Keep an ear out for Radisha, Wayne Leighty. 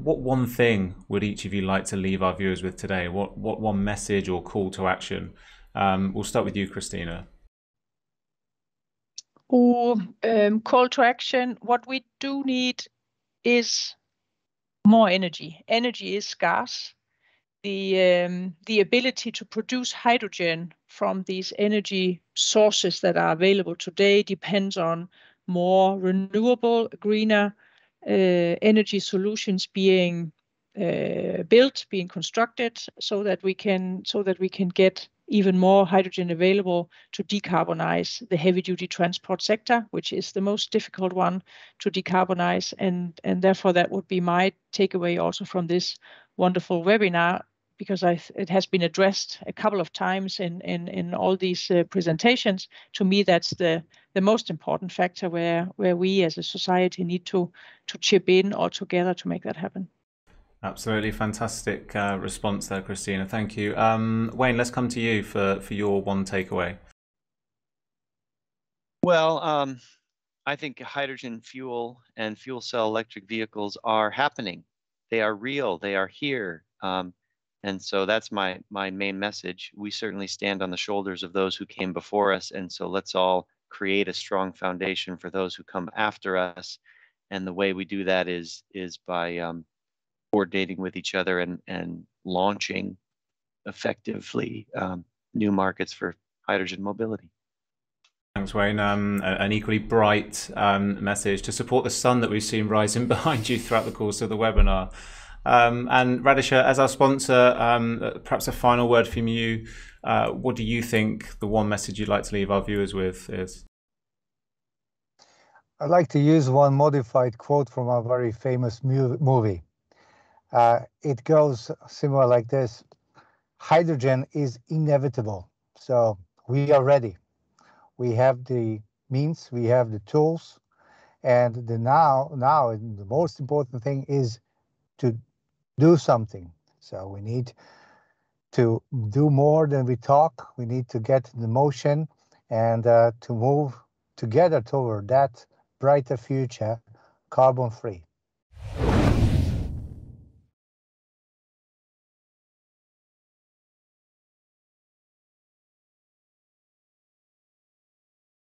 What one thing would each of you like to leave our viewers with today? What one message or call to action? We'll start with you, Christina. Call to action. What we do need is more energy. Energy is scarce. The ability to produce hydrogen from these energy sources that are available today depends on more renewable, greener energy solutions being built, being constructed, so that we can get even more hydrogen available to decarbonize the heavy-duty transport sector, which is the most difficult one to decarbonize. And therefore, that would be my takeaway also from this wonderful webinar, because it has been addressed a couple of times in all these presentations. To me, that's the most important factor where we as a society need to chip in all together to make that happen. Absolutely fantastic response there, Christina. Thank you. Wayne, let's come to you for your one takeaway. Well, I think hydrogen fuel and fuel cell electric vehicles are happening. They are real. They are here. And so that's my main message. We certainly stand on the shoulders of those who came before us. And so let's all create a strong foundation for those who come after us. And the way we do that is by coordinating with each other and launching effectively new markets for hydrogen mobility. Thanks, Wayne. An equally bright message to support the sun that we've seen rising behind you throughout the course of the webinar. And Radisha, as our sponsor, perhaps a final word from you. What do you think the one message you'd like to leave our viewers with is? I'd like to use one modified quote from a very famous movie. It goes similar like this: hydrogen is inevitable, so we are ready. We have the means, we have the tools, and now the most important thing is to do something. So we need to do more than we talk. We need to get the motion and to move together toward that brighter future, carbon free.